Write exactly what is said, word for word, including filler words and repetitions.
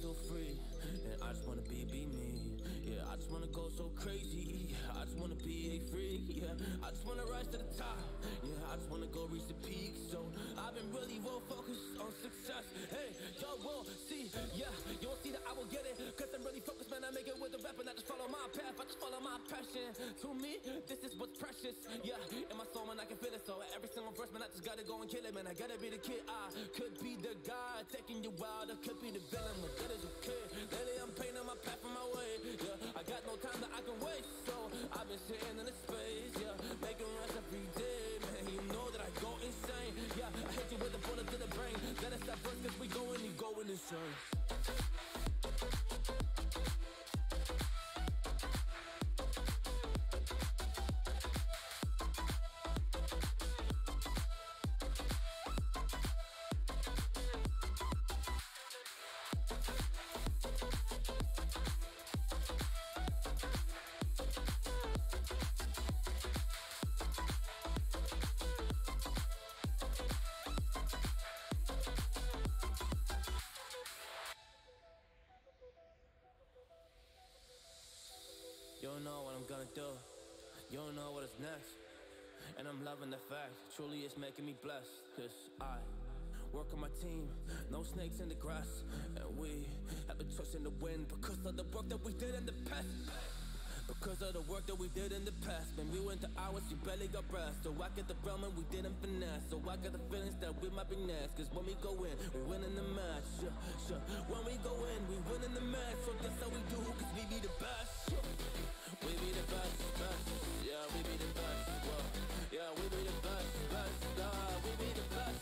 So free, and I just wanna be, be me. Yeah, I just wanna go so crazy. I just wanna be a freak. Yeah, I just wanna rise to the top. Yeah, I just wanna go reach the peak. So I've been really well focused on success. Hey, y'all will see. Yeah, you won't see that I will get it, cause I'm really focused, man. I make it with the rap, and I just follow my path. I just follow my passion. To me, this is what's precious. Yeah, in my soul, man, I can feel it. So every single verse, man, I just gotta go and kill it, man. I gotta be the kid. I could be the guy taking you out. I could be the villain. But as a kid, lately I'm painting my path on my way. Yeah, I got no time that I can waste, so I've been sitting in this space. Yeah, making runs every day, man. You know that I go insane. Yeah, I hit you with a bullet to the brain. Let us stop first, cause we going, you going insane. You don't know what I'm gonna do, you don't know what is next, and I'm loving the fact, truly it's making me blessed, cause I work on my team, no snakes in the grass, and we have the trust in the wind, because of the work that we did in the past. Because of the work that we did in the past, man, we went to hours, you barely got rest. So I get the realm and we didn't finesse. So I got the feelings that we might be next. Cause when we go in, we win in the match. Yeah, yeah. When we go in, we win in the match. So that's how we do, cause we be the best. Yeah. We be the best, best. Yeah, we be the best. Whoa. Yeah, we be the best, best. Yeah, we be the best.